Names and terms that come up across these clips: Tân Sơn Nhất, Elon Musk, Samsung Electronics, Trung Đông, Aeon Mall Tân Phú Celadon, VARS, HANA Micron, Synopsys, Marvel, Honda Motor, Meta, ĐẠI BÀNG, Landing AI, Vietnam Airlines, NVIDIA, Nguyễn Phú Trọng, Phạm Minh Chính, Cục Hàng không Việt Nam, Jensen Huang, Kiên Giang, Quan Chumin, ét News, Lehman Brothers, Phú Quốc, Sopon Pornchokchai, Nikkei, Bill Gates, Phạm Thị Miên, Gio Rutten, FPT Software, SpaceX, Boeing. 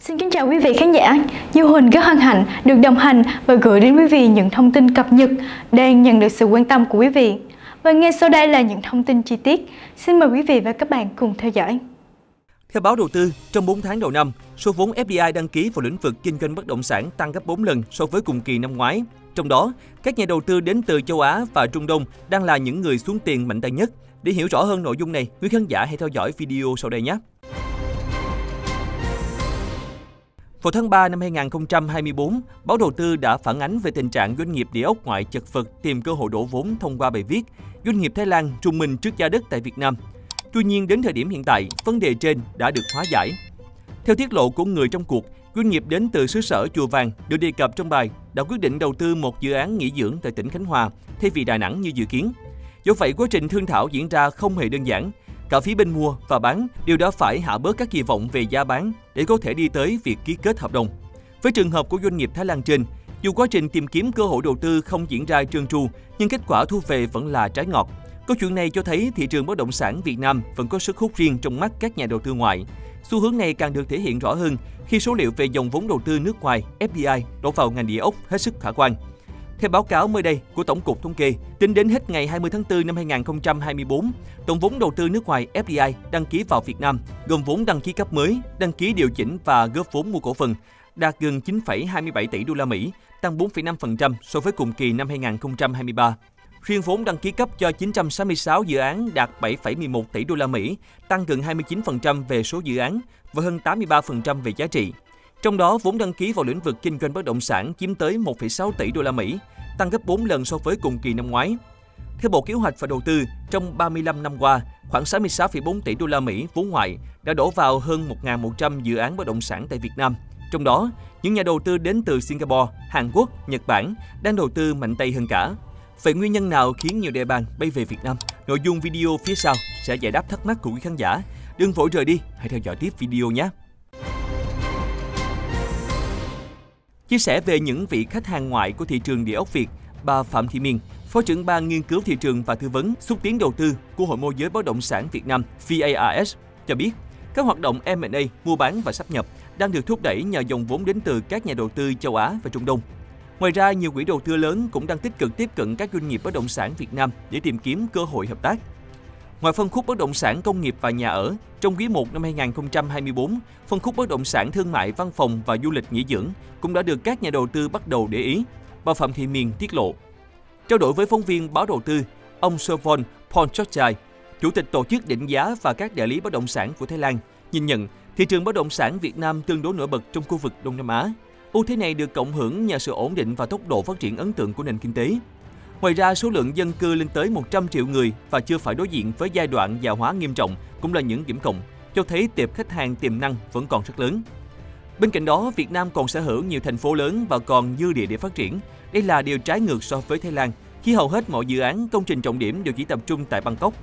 Xin kính chào quý vị khán giả. Như Huỳnh rất hân hạnh được đồng hành và gửi đến quý vị những thông tin cập nhật đang nhận được sự quan tâm của quý vị. Và ngay sau đây là những thông tin chi tiết. Xin mời quý vị và các bạn cùng theo dõi. Theo báo đầu tư, trong 4 tháng đầu năm, số vốn FDI đăng ký vào lĩnh vực kinh doanh bất động sản tăng gấp 4 lần so với cùng kỳ năm ngoái. Trong đó, các nhà đầu tư đến từ châu Á và Trung Đông đang là những người xuống tiền mạnh tay nhất. Để hiểu rõ hơn nội dung này, quý khán giả hãy theo dõi video sau đây nhé. Vào tháng 3 năm 2024, báo đầu tư đã phản ánh về tình trạng doanh nghiệp địa ốc ngoại chật vật tìm cơ hội đổ vốn thông qua bài viết "Doanh nghiệp Thái Lan rùng mình trước giá đất tại Việt Nam". Tuy nhiên, đến thời điểm hiện tại, vấn đề trên đã được hóa giải. Theo tiết lộ của người trong cuộc, doanh nghiệp đến từ xứ sở Chùa Vàng được đề cập trong bài đã quyết định đầu tư một dự án nghỉ dưỡng tại tỉnh Khánh Hòa thay vì Đà Nẵng như dự kiến. Do vậy, quá trình thương thảo diễn ra không hề đơn giản. Cả phía bên mua và bán đều đã phải hạ bớt các kỳ vọng về giá bán để có thể đi tới việc ký kết hợp đồng. Với trường hợp của doanh nghiệp Thái Lan trên, dù quá trình tìm kiếm cơ hội đầu tư không diễn ra trơn tru, nhưng kết quả thu về vẫn là trái ngọt. Câu chuyện này cho thấy thị trường bất động sản Việt Nam vẫn có sức hút riêng trong mắt các nhà đầu tư ngoại. Xu hướng này càng được thể hiện rõ hơn khi số liệu về dòng vốn đầu tư nước ngoài FDI đổ vào ngành địa ốc hết sức khả quan. Theo báo cáo mới đây của Tổng cục Thống kê, tính đến hết ngày 20 tháng 4 năm 2024, tổng vốn đầu tư nước ngoài FDI đăng ký vào Việt Nam, gồm vốn đăng ký cấp mới, đăng ký điều chỉnh và góp vốn mua cổ phần, đạt gần 9,27 tỷ USD, tăng 4,5% so với cùng kỳ năm 2023. Riêng vốn đăng ký cấp cho 966 dự án đạt 7,11 tỷ USD, tăng gần 29% về số dự án và hơn 83% về giá trị. Trong đó, vốn đăng ký vào lĩnh vực kinh doanh bất động sản chiếm tới 1,6 tỷ đô la Mỹ, tăng gấp 4 lần so với cùng kỳ năm ngoái. Theo Bộ Kế hoạch và Đầu tư, trong 35 năm qua, khoảng 66,4 tỷ đô la Mỹ vốn ngoại đã đổ vào hơn 1.100 dự án bất động sản tại Việt Nam. Trong đó, những nhà đầu tư đến từ Singapore, Hàn Quốc, Nhật Bản đang đầu tư mạnh tay hơn cả. Vậy nguyên nhân nào khiến nhiều đại bàng bay về Việt Nam? Nội dung video phía sau sẽ giải đáp thắc mắc của quý khán giả. Đừng vội rời đi, hãy theo dõi tiếp video nhé! Chia sẻ về những vị khách hàng ngoại của thị trường địa ốc Việt, bà Phạm Thị Miên, Phó trưởng ban nghiên cứu thị trường và tư vấn xúc tiến đầu tư của Hội môi giới bất động sản Việt Nam VARS cho biết, các hoạt động M&A, mua bán và sáp nhập đang được thúc đẩy nhờ dòng vốn đến từ các nhà đầu tư châu Á và Trung Đông. Ngoài ra, nhiều quỹ đầu tư lớn cũng đang tích cực tiếp cận các doanh nghiệp bất động sản Việt Nam để tìm kiếm cơ hội hợp tác. Ngoài phân khúc bất động sản công nghiệp và nhà ở, trong quý 1 năm 2024, phân khúc bất động sản thương mại, văn phòng và du lịch nghỉ dưỡng cũng đã được các nhà đầu tư bắt đầu để ý, bà Phạm Thị Miên tiết lộ. Trao đổi với phóng viên báo đầu tư, ông Sopon Pornchokchai, Chủ tịch Tổ chức Định giá và các đại lý bất động sản của Thái Lan, nhìn nhận thị trường bất động sản Việt Nam tương đối nổi bật trong khu vực Đông Nam Á. Ưu thế này được cộng hưởng nhờ sự ổn định và tốc độ phát triển ấn tượng của nền kinh tế. Ngoài ra, số lượng dân cư lên tới 100 triệu người và chưa phải đối diện với giai đoạn già hóa nghiêm trọng cũng là những điểm cộng, cho thấy tệp khách hàng tiềm năng vẫn còn rất lớn. Bên cạnh đó, Việt Nam còn sở hữu nhiều thành phố lớn và còn dư địa để phát triển. Đây là điều trái ngược so với Thái Lan, khi hầu hết mọi dự án, công trình trọng điểm đều chỉ tập trung tại Bangkok.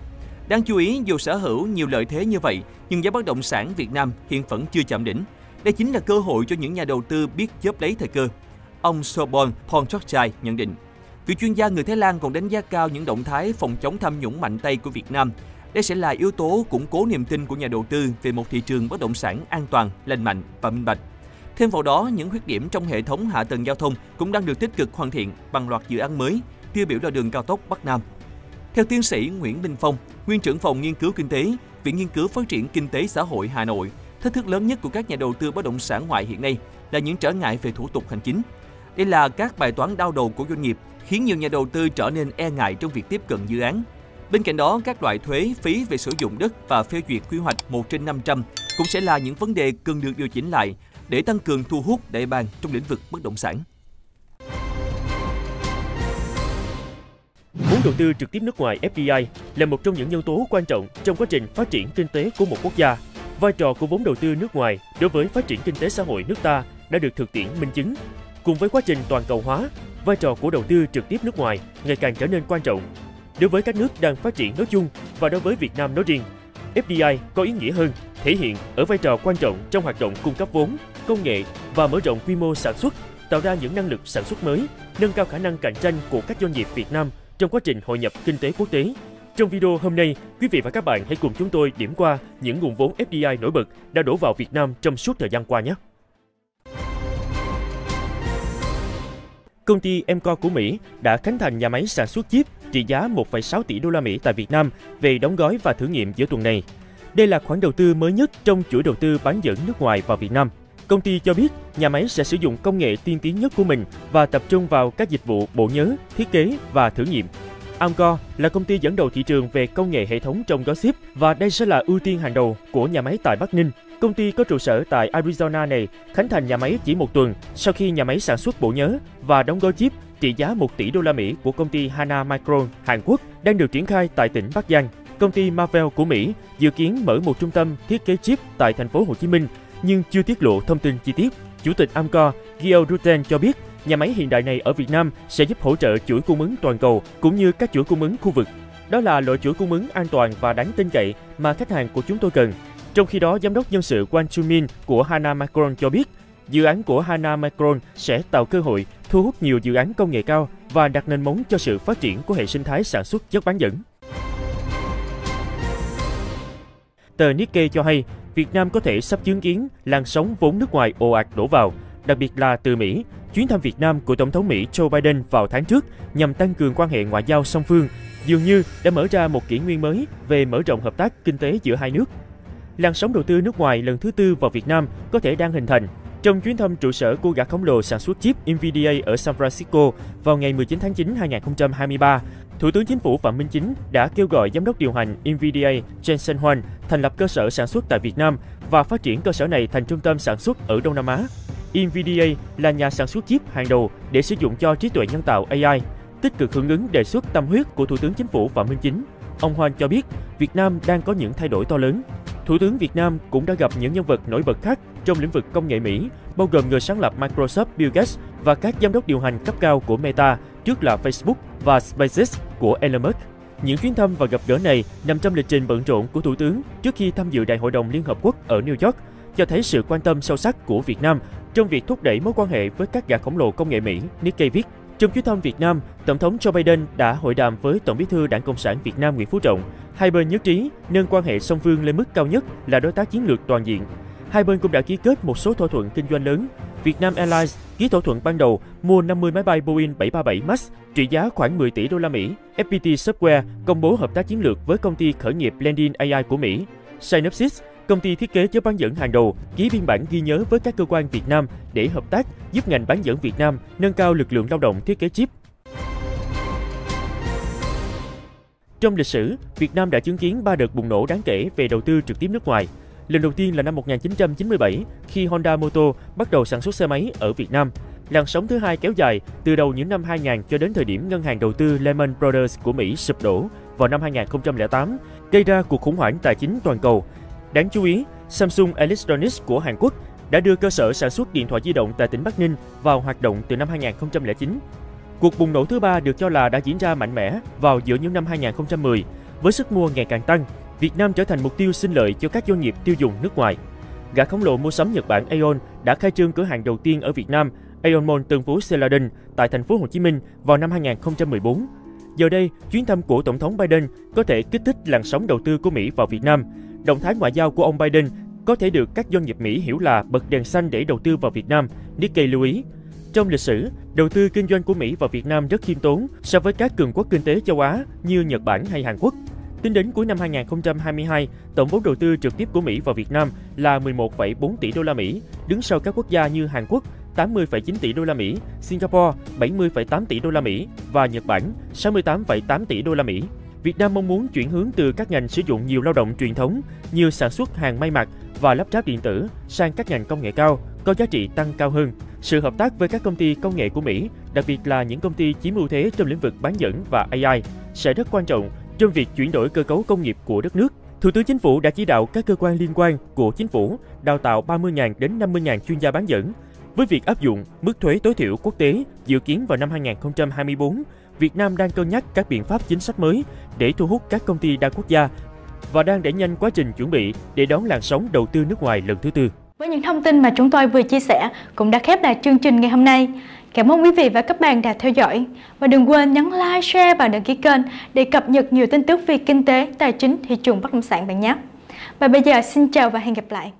Đáng chú ý, dù sở hữu nhiều lợi thế như vậy, nhưng giá bất động sản Việt Nam hiện vẫn chưa chạm đỉnh. Đây chính là cơ hội cho những nhà đầu tư biết chớp lấy thời cơ, ông Sopon Pornchokchai nhận định. Vị chuyên gia người Thái Lan còn đánh giá cao những động thái phòng chống tham nhũng mạnh tay của Việt Nam. Đây sẽ là yếu tố củng cố niềm tin của nhà đầu tư về một thị trường bất động sản an toàn, lành mạnh và minh bạch. Thêm vào đó, những khuyết điểm trong hệ thống hạ tầng giao thông cũng đang được tích cực hoàn thiện bằng loạt dự án mới, tiêu biểu là đường cao tốc Bắc Nam. Theo tiến sĩ Nguyễn Minh Phong, nguyên trưởng phòng nghiên cứu kinh tế, Viện Nghiên cứu Phát triển Kinh tế Xã hội Hà Nội, thách thức lớn nhất của các nhà đầu tư bất động sản ngoại hiện nay là những trở ngại về thủ tục hành chính. Đây là các bài toán đau đầu của doanh nghiệp, khiến nhiều nhà đầu tư trở nên e ngại trong việc tiếp cận dự án. Bên cạnh đó, các loại thuế, phí về sử dụng đất và phê duyệt quy hoạch 1/500 cũng sẽ là những vấn đề cần được điều chỉnh lại để tăng cường thu hút đại bàng trong lĩnh vực bất động sản. Vốn đầu tư trực tiếp nước ngoài FDI là một trong những nhân tố quan trọng trong quá trình phát triển kinh tế của một quốc gia. Vai trò của vốn đầu tư nước ngoài đối với phát triển kinh tế xã hội nước ta đã được thực tiễn minh chứng. Cùng với quá trình toàn cầu hóa, vai trò của đầu tư trực tiếp nước ngoài ngày càng trở nên quan trọng. Đối với các nước đang phát triển nói chung và đối với Việt Nam nói riêng, FDI có ý nghĩa hơn, thể hiện ở vai trò quan trọng trong hoạt động cung cấp vốn, công nghệ và mở rộng quy mô sản xuất, tạo ra những năng lực sản xuất mới, nâng cao khả năng cạnh tranh của các doanh nghiệp Việt Nam trong quá trình hội nhập kinh tế quốc tế. Trong video hôm nay, quý vị và các bạn hãy cùng chúng tôi điểm qua những nguồn vốn FDI nổi bật đã đổ vào Việt Nam trong suốt thời gian qua nhé. Công ty Amkor của Mỹ đã khánh thành nhà máy sản xuất chip trị giá 1,6 tỷ đô la Mỹ tại Việt Nam về đóng gói và thử nghiệm giữa tuần này. Đây là khoản đầu tư mới nhất trong chuỗi đầu tư bán dẫn nước ngoài vào Việt Nam. Công ty cho biết nhà máy sẽ sử dụng công nghệ tiên tiến nhất của mình và tập trung vào các dịch vụ bộ nhớ, thiết kế và thử nghiệm. Amkor là công ty dẫn đầu thị trường về công nghệ hệ thống trong gói ship và đây sẽ là ưu tiên hàng đầu của nhà máy tại Bắc Ninh. Công ty có trụ sở tại Arizona này khánh thành nhà máy chỉ một tuần sau khi nhà máy sản xuất bộ nhớ và đóng gói chip trị giá 1 tỷ đô la Mỹ của công ty HANA Micron Hàn Quốc đang được triển khai tại tỉnh Bắc Giang. Công ty Marvel của Mỹ dự kiến mở một trung tâm thiết kế chip tại thành phố Hồ Chí Minh nhưng chưa tiết lộ thông tin chi tiết. Chủ tịch Amkor Gio Rutten cho biết nhà máy hiện đại này ở Việt Nam sẽ giúp hỗ trợ chuỗi cung ứng toàn cầu cũng như các chuỗi cung ứng khu vực. Đó là loại chuỗi cung ứng an toàn và đáng tin cậy mà khách hàng của chúng tôi cần. Trong khi đó, giám đốc nhân sự Quan Chumin của HANA Micron cho biết dự án của HANA Micron sẽ tạo cơ hội thu hút nhiều dự án công nghệ cao và đặt nền móng cho sự phát triển của hệ sinh thái sản xuất chất bán dẫn. Tờ Nikkei cho hay Việt Nam có thể sắp chứng kiến làn sóng vốn nước ngoài ồ ạt đổ vào, đặc biệt là từ Mỹ. Chuyến thăm Việt Nam của Tổng thống Mỹ Joe Biden vào tháng trước nhằm tăng cường quan hệ ngoại giao song phương dường như đã mở ra một kỷ nguyên mới về mở rộng hợp tác kinh tế giữa hai nước. Làn sóng đầu tư nước ngoài lần thứ tư vào Việt Nam có thể đang hình thành. Trong chuyến thăm trụ sở của gã khổng lồ sản xuất chip NVIDIA ở San Francisco vào ngày 19 tháng 9 2023, Thủ tướng Chính phủ Phạm Minh Chính đã kêu gọi giám đốc điều hành NVIDIA Jensen Huang thành lập cơ sở sản xuất tại Việt Nam và phát triển cơ sở này thành trung tâm sản xuất ở Đông Nam Á. NVIDIA là nhà sản xuất chip hàng đầu để sử dụng cho trí tuệ nhân tạo AI, tích cực hưởng ứng đề xuất tâm huyết của Thủ tướng Chính phủ Phạm Minh Chính. Ông Huang cho biết Việt Nam đang có những thay đổi to lớn. Thủ tướng Việt Nam cũng đã gặp những nhân vật nổi bật khác trong lĩnh vực công nghệ Mỹ, bao gồm người sáng lập Microsoft Bill Gates và các giám đốc điều hành cấp cao của Meta, trước là Facebook và SpaceX của Elon Musk. Những chuyến thăm và gặp gỡ này nằm trong lịch trình bận rộn của Thủ tướng trước khi tham dự Đại hội đồng Liên Hợp Quốc ở New York, cho thấy sự quan tâm sâu sắc của Việt Nam trong việc thúc đẩy mối quan hệ với các gã khổng lồ công nghệ Mỹ, Nikkei viết. Trong chuyến thăm Việt Nam, Tổng thống Joe Biden đã hội đàm với Tổng bí thư Đảng Cộng sản Việt Nam Nguyễn Phú Trọng. Hai bên nhất trí nâng quan hệ song phương lên mức cao nhất là đối tác chiến lược toàn diện. Hai bên cũng đã ký kết một số thỏa thuận kinh doanh lớn. Vietnam Airlines ký thỏa thuận ban đầu mua 50 máy bay Boeing 737 MAX trị giá khoảng 10 tỷ đô la Mỹ. FPT Software công bố hợp tác chiến lược với công ty khởi nghiệp Landing AI của Mỹ. Synopsys, công ty thiết kế chất bán dẫn hàng đầu, ký biên bản ghi nhớ với các cơ quan Việt Nam để hợp tác giúp ngành bán dẫn Việt Nam nâng cao lực lượng lao động thiết kế chip. Trong lịch sử, Việt Nam đã chứng kiến 3 đợt bùng nổ đáng kể về đầu tư trực tiếp nước ngoài. Lần đầu tiên là năm 1997 khi Honda Motor bắt đầu sản xuất xe máy ở Việt Nam. Làn sóng thứ hai kéo dài từ đầu những năm 2000 cho đến thời điểm ngân hàng đầu tư Lehman Brothers của Mỹ sụp đổ vào năm 2008, gây ra cuộc khủng hoảng tài chính toàn cầu. Đáng chú ý, Samsung Electronics của Hàn Quốc đã đưa cơ sở sản xuất điện thoại di động tại tỉnh Bắc Ninh vào hoạt động từ năm 2009. Cuộc bùng nổ thứ ba được cho là đã diễn ra mạnh mẽ vào giữa những năm 2010, với sức mua ngày càng tăng. Việt Nam trở thành mục tiêu sinh lợi cho các doanh nghiệp tiêu dùng nước ngoài. Gã khổng lồ mua sắm Nhật Bản Aeon đã khai trương cửa hàng đầu tiên ở Việt Nam, Aeon Mall Tân Phú Celadon tại thành phố Hồ Chí Minh vào năm 2014. Giờ đây, chuyến thăm của Tổng thống Biden có thể kích thích làn sóng đầu tư của Mỹ vào Việt Nam. Động thái ngoại giao của ông Biden có thể được các doanh nghiệp Mỹ hiểu là bật đèn xanh để đầu tư vào Việt Nam, Nikkei lưu ý. Trong lịch sử, đầu tư kinh doanh của Mỹ vào Việt Nam rất khiêm tốn so với các cường quốc kinh tế châu Á như Nhật Bản hay Hàn Quốc. Tính đến cuối năm 2022, tổng vốn đầu tư trực tiếp của Mỹ vào Việt Nam là 11,4 tỷ đô la Mỹ, đứng sau các quốc gia như Hàn Quốc 80,9 tỷ đô la Mỹ, Singapore 70,8 tỷ đô la Mỹ và Nhật Bản 68,8 tỷ đô la Mỹ. Việt Nam mong muốn chuyển hướng từ các ngành sử dụng nhiều lao động truyền thống như sản xuất hàng may mặc và lắp ráp điện tử sang các ngành công nghệ cao có giá trị tăng cao hơn. Sự hợp tác với các công ty công nghệ của Mỹ, đặc biệt là những công ty chiếm ưu thế trong lĩnh vực bán dẫn và AI, sẽ rất quan trọng trong việc chuyển đổi cơ cấu công nghiệp của đất nước. Thủ tướng Chính phủ đã chỉ đạo các cơ quan liên quan của Chính phủ đào tạo 30.000 đến 50.000 chuyên gia bán dẫn. Với việc áp dụng mức thuế tối thiểu quốc tế dự kiến vào năm 2024, Việt Nam đang cân nhắc các biện pháp chính sách mới để thu hút các công ty đa quốc gia và đang đẩy nhanh quá trình chuẩn bị để đón làn sóng đầu tư nước ngoài lần thứ tư. Với những thông tin mà chúng tôi vừa chia sẻ cũng đã khép lại chương trình ngày hôm nay. Cảm ơn quý vị và các bạn đã theo dõi. Và đừng quên nhấn like, share và đăng ký kênh để cập nhật nhiều tin tức về kinh tế, tài chính, thị trường bất động sản bạn nhé. Và bây giờ xin chào và hẹn gặp lại.